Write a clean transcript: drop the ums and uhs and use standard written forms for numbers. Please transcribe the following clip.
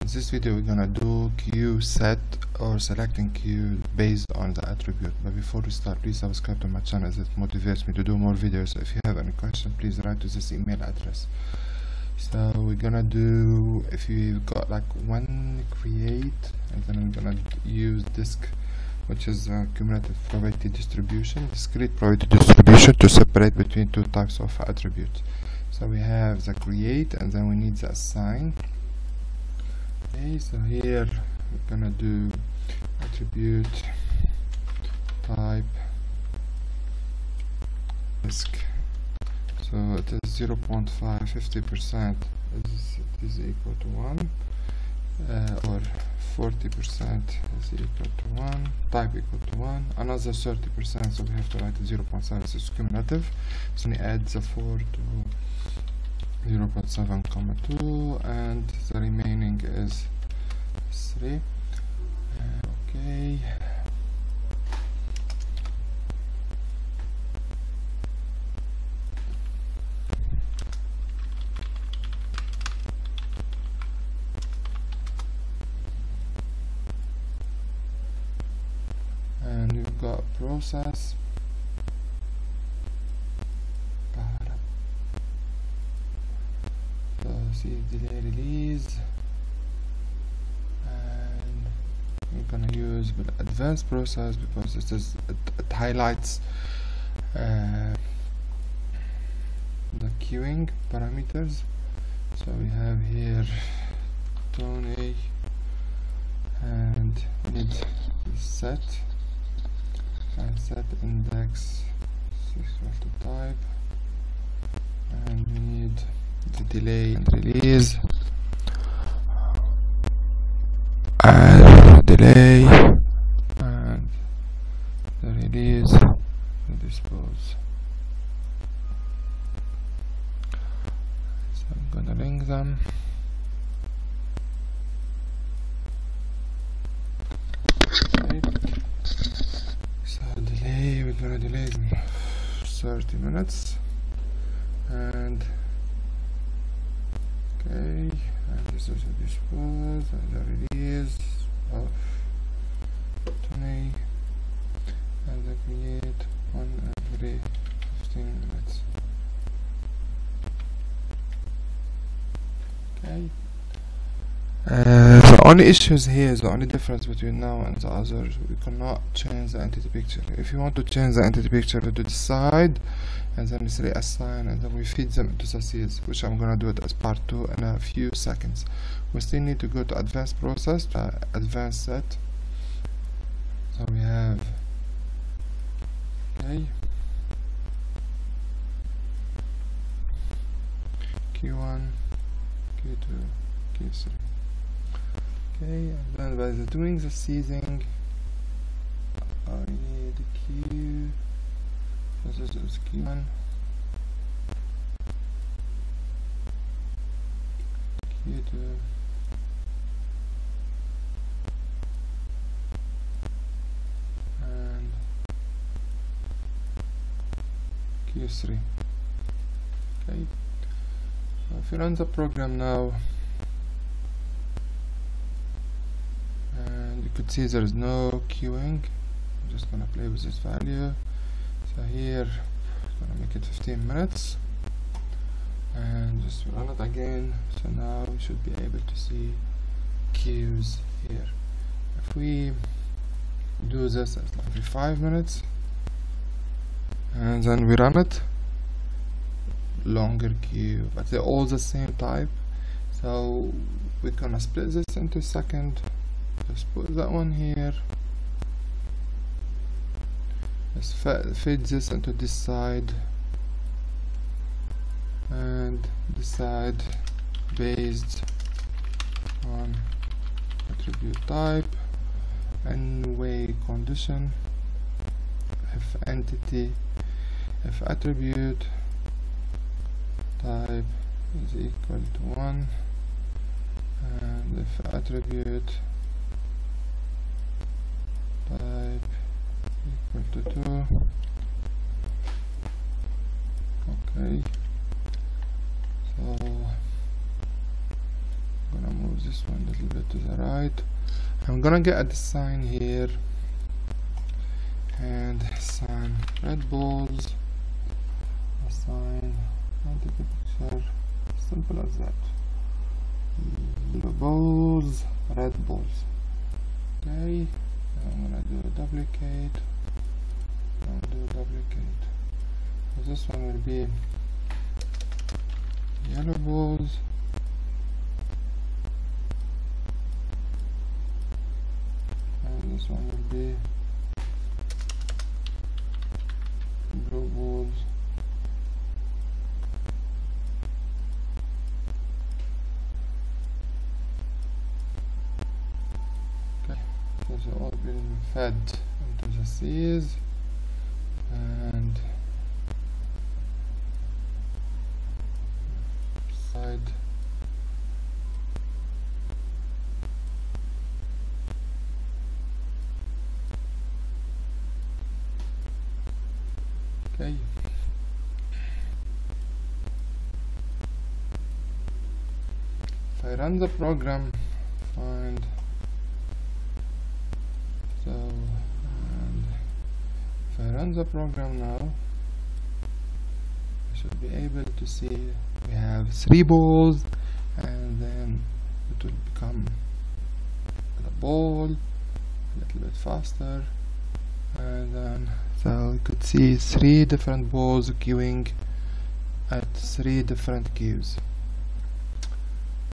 In this video we're gonna do queue set or selecting queue based on the attribute. But before we start, please subscribe to my channel as it motivates me to do more videos. So if you have any question, please write to this email address. So we're gonna do, if you've got like one create, and then I'm gonna use disk, which is a cumulative probability distribution, discrete probability distribution, to separate between two types of attributes. So we have the create, and then we need the assign. Okay, so here we're gonna do attribute type disk. So it is 0.5, 50% is equal to 1, or 40% is equal to 1, type equal to 1, another 30%, so we have to write 0.7, this is cumulative, so we add the 4 to 0.7, 2, and the remaining is 3. Okay. And we've got process, see delay release, and we're gonna use the advanced process because it highlights the queuing parameters. So we have here Tony and need set. And set index is equal to type, and we need the delay and release, and delay and the release and dispose. So I'm gonna link them. We're gonna delay it 30 minutes, and okay, and this is a dispose and the release of 20, and the create 1 every 15 minutes. Okay. The only issues here is the only difference between now and the others. We cannot change the entity picture. If you want to change the entity picture, we do the side, and then we say assign, and then we feed them into the seeds, which I'm gonna do it as part 2 in a few seconds. We still need to go to advanced process, advanced set. So we have okay, Q1, Q2, Q3. Okay, and then by doing the seizing, I need a queue. This is Q1, Q2, and Q3. Okay, so if you run the program now, you could see there is no queuing. I'm just gonna play with this value. So here I'm gonna make it 15 minutes and just run it again. So now we should be able to see queues here. If we do this at every 5 minutes and then we run it, longer queue, but they're all the same type. So we're gonna split this into second. Let's put that one here. Let's feed this into this side, and decide based on attribute type and way condition. If entity, if attribute type is equal to 1, and if attribute type equal to 2. Okay, so I'm gonna move this one a little bit to the right. I'm gonna get the sign here and sign Red Bulls, assign picture, simple as that. Blue Bulls, Red Bulls. Okay, I'm gonna do a duplicate. This one will be Yellow Bulls. And this one will be Blue Bulls. Okay, those are all being fed into the seas. And side okay. If I run the program, find so, and if I run the program now, I should be able to see we have 3 balls, and then it will become the ball a little bit faster, and then so you could see 3 different balls queuing at 3 different queues.